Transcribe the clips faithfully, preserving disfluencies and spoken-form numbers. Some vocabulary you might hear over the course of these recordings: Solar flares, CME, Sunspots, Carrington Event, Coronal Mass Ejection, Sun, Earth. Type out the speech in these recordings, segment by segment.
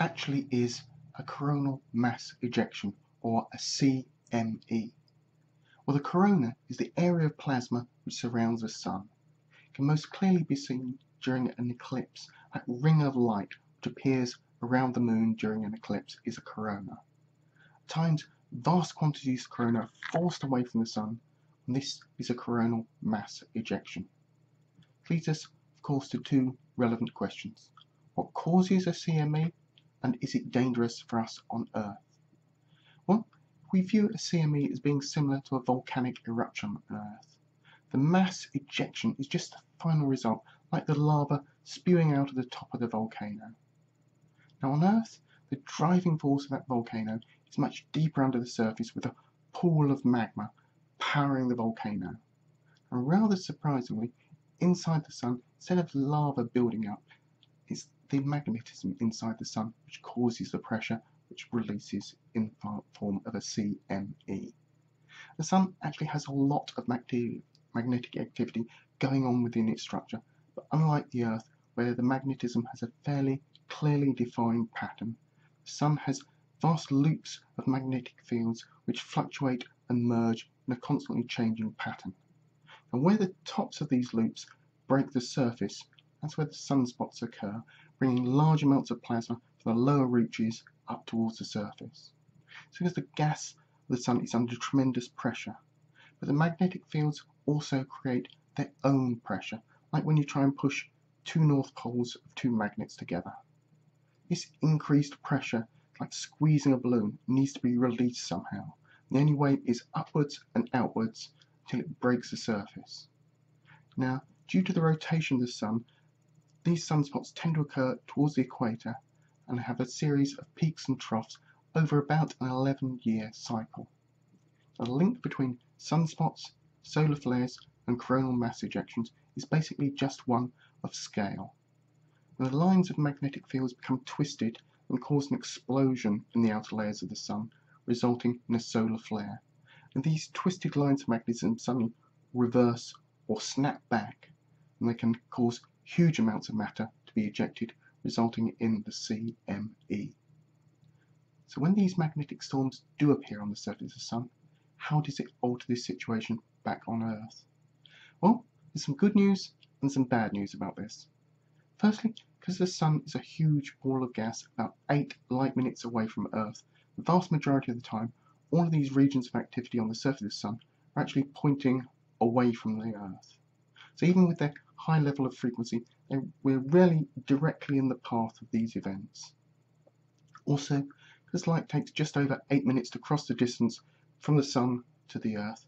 actually is a coronal mass ejection, or a C M E. Well, the corona is the area of plasma which surrounds the sun. It can most clearly be seen during an eclipse. That ring of light which appears around the moon during an eclipse is a corona. At times, vast quantities of corona are forced away from the sun, and this is a coronal mass ejection. This leads us, of course, to two relevant questions. What causes a C M E, and is it dangerous for us on Earth? Well, we view a C M E as being similar to a volcanic eruption on Earth. The mass ejection is just the final result, like the lava spewing out of the top of the volcano. Now on Earth, the driving force of that volcano is much deeper under the surface, with a pool of magma powering the volcano. And rather surprisingly, inside the sun, instead of lava building up, it's the magnetism inside the sun which causes the pressure which releases in the form of a C M E. The sun actually has a lot of magnetic activity going on within its structure, but unlike the Earth, where the magnetism has a fairly clearly defined pattern, the sun has vast loops of magnetic fields which fluctuate and merge in a constantly changing pattern. And where the tops of these loops break the surface, that's where the sunspots occur, bringing large amounts of plasma from the lower reaches up towards the surface. So because the gas of the sun is under tremendous pressure, but the magnetic fields also create their own pressure, like when you try and push two north poles of two magnets together. This increased pressure, like squeezing a balloon, needs to be released somehow. The only way is upwards and outwards until it breaks the surface. Now, due to the rotation of the sun, these sunspots tend to occur towards the equator and have a series of peaks and troughs over about an eleven year cycle. The link between sunspots, solar flares and coronal mass ejections is basically just one of scale. When the lines of magnetic fields become twisted and cause an explosion in the outer layers of the sun, resulting in a solar flare, and these twisted lines of magnetism suddenly reverse or snap back, and they can cause huge amounts of matter to be ejected, resulting in the C M E. So when these magnetic storms do appear on the surface of the sun, how does it alter this situation back on Earth? Well, there's some good news and some bad news about this. Firstly, because the sun is a huge ball of gas about eight light minutes away from Earth, the vast majority of the time, all of these regions of activity on the surface of the sun are actually pointing away from the Earth. So even with their high level of frequency, we're rarely directly in the path of these events. Also, because light takes just over eight minutes to cross the distance from the sun to the Earth,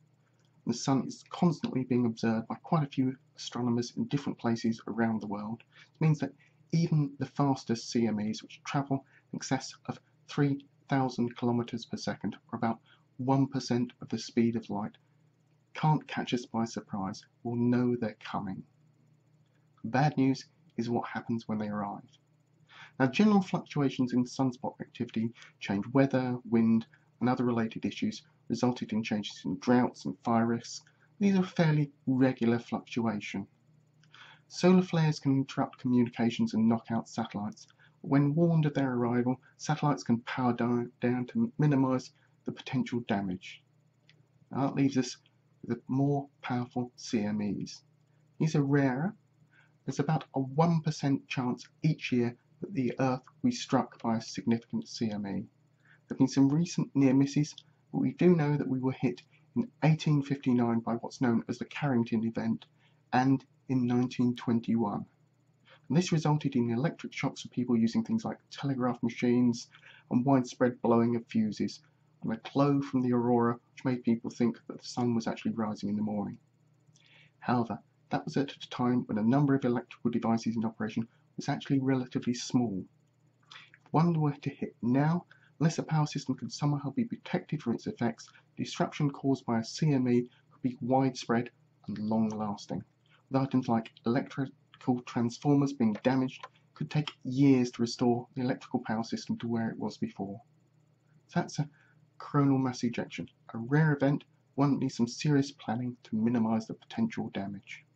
the sun is constantly being observed by quite a few astronomers in different places around the world. It means that even the fastest C M Es, which travel in excess of three thousand kilometers per second, or about one percent of the speed of light, can't catch us by surprise. We'll know they're coming. The bad news is what happens when they arrive. Now, general fluctuations in sunspot activity, change weather, wind, and other related issues resulted in changes in droughts and fire risks. These are fairly regular fluctuation. Solar flares can interrupt communications and knock out satellites. When warned of their arrival, satellites can power down to minimise the potential damage. Now that leaves us with the more powerful C M Es. These are rarer. There's about a one percent chance each year that the Earth will be struck by a significant C M E. There have been some recent near misses, but we do know that we were hit in eighteen fifty-nine by what's known as the Carrington Event, and in nineteen twenty-one. And this resulted in electric shocks for people using things like telegraph machines and widespread blowing of fuses, and a glow from the aurora which made people think that the sun was actually rising in the morning. However, that was at a time when the number of electrical devices in operation was actually relatively small. If one were to hit now, unless a power system could somehow be protected from its effects, the disruption caused by a C M E could be widespread and long-lasting, with items like electrical transformers being damaged. It could take years to restore the electrical power system to where it was before. So that's a coronal mass ejection, a rare event, one that needs some serious planning to minimise the potential damage.